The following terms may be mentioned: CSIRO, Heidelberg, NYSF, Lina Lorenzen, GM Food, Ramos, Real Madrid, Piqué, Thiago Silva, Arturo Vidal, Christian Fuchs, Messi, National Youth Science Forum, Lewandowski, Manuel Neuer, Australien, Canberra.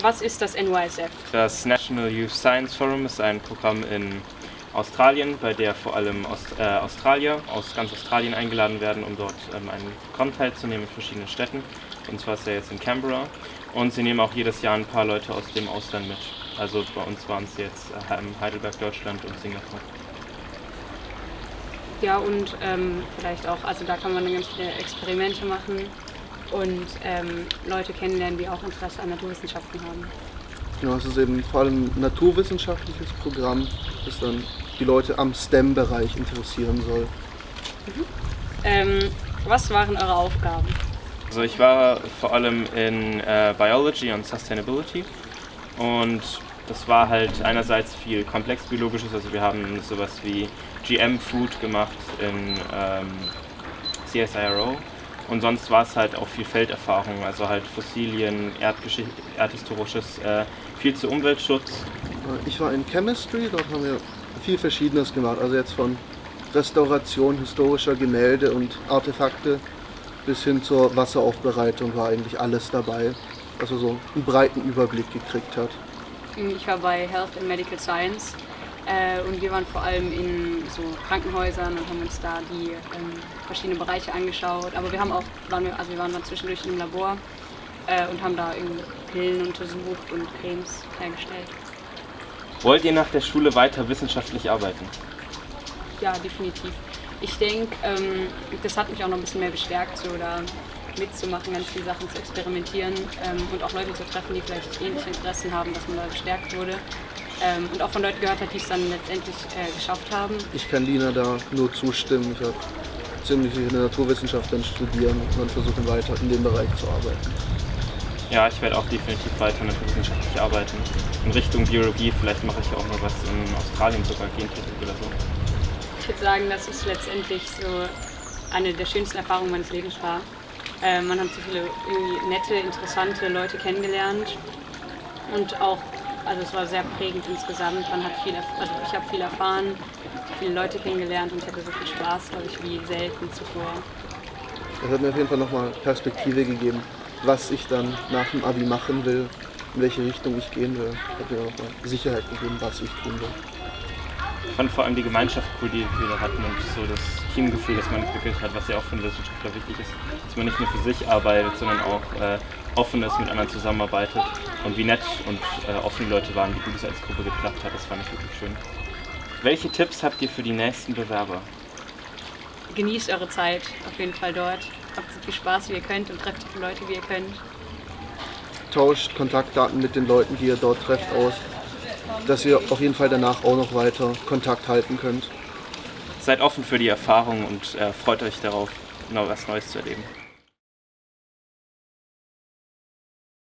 Was ist das NYSF? Das National Youth Science Forum ist ein Programm in Australien, bei der vor allem Australier aus ganz Australien eingeladen werden, um dort einen Programm teilzunehmen in verschiedenen Städten. Und zwar ist er jetzt in Canberra. Und sie nehmen auch jedes Jahr ein paar Leute aus dem Ausland mit. Also bei uns waren es jetzt Heidelberg, Deutschland und Singapur. Ja, und vielleicht auch, also da kann man ganz viele Experimente machen und Leute kennenlernen, die auch Interesse an Naturwissenschaften haben. Genau, es ist eben vor allem ein naturwissenschaftliches Programm, das dann die Leute am STEM-Bereich interessieren soll. Mhm. Was waren eure Aufgaben? Also ich war vor allem in Biology und Sustainability und das war halt einerseits viel komplex biologisches, also wir haben sowas wie GM Food gemacht in CSIRO. Und sonst war es halt auch viel Felderfahrung, also halt Fossilien, Erdhistorisches, viel zu Umweltschutz. Ich war in Chemistry, dort haben wir viel Verschiedenes gemacht, also jetzt von Restauration historischer Gemälde und Artefakte bis hin zur Wasseraufbereitung war eigentlich alles dabei, dass man so einen breiten Überblick gekriegt hat. Ich war bei Health and Medical Science und wir waren vor allem in so Krankenhäusern und haben uns da die verschiedenen Bereiche angeschaut. Aber wir haben auch, wir waren dann zwischendurch im Labor und haben da irgendwie Pillen untersucht und Cremes hergestellt. Wollt ihr nach der Schule weiter wissenschaftlich arbeiten? Ja, definitiv. Ich denke, das hat mich auch noch ein bisschen mehr bestärkt, so da mitzumachen, ganz viele Sachen zu experimentieren und auch Leute zu treffen, die vielleicht ähnliche Interessen haben, dass man da bestärkt wurde. Und auch von Leuten gehört hat, die es dann letztendlich geschafft haben. Ich kann Lina da nur zustimmen. Ich habe ziemlich viel in der Naturwissenschaft dann studieren und dann versuchen weiter in dem Bereich zu arbeiten. Ja, ich werde auch definitiv weiter naturwissenschaftlich arbeiten. In Richtung Biologie, vielleicht mache ich auch noch was in Australien, sogar Gentechnik oder so. Ich würde sagen, dass es letztendlich so eine der schönsten Erfahrungen meines Lebens war. Man hat so viele nette, interessante Leute kennengelernt und auch, also es war sehr prägend insgesamt. Man hat viel, also ich habe viel erfahren, viele Leute kennengelernt und ich hatte so viel Spaß, glaube ich, wie selten zuvor. Das hat mir auf jeden Fall nochmal Perspektive gegeben, was ich dann nach dem Abi machen will, in welche Richtung ich gehen will. Hat mir nochmal Sicherheit gegeben, was ich tun will. Ich fand vor allem die Gemeinschaft cool, die wir da hatten und so das Teamgefühl, das man entwickelt hat, was ja auch für einen Wissenschaftler wichtig ist, dass man nicht nur für sich arbeitet, sondern auch offen ist, mit anderen zusammenarbeitet und wie nett und offen Leute waren, wie gut es als Gruppe geklappt hat, das fand ich wirklich schön. Welche Tipps habt ihr für die nächsten Bewerber? Genießt eure Zeit auf jeden Fall dort, habt so viel Spaß wie ihr könnt und trefft so viele Leute wie ihr könnt. Tauscht Kontaktdaten mit den Leuten, die ihr dort trefft, aus, dass ihr auf jeden Fall danach auch noch weiter Kontakt halten könnt. Seid offen für die Erfahrung und freut euch darauf, noch was Neues zu erleben.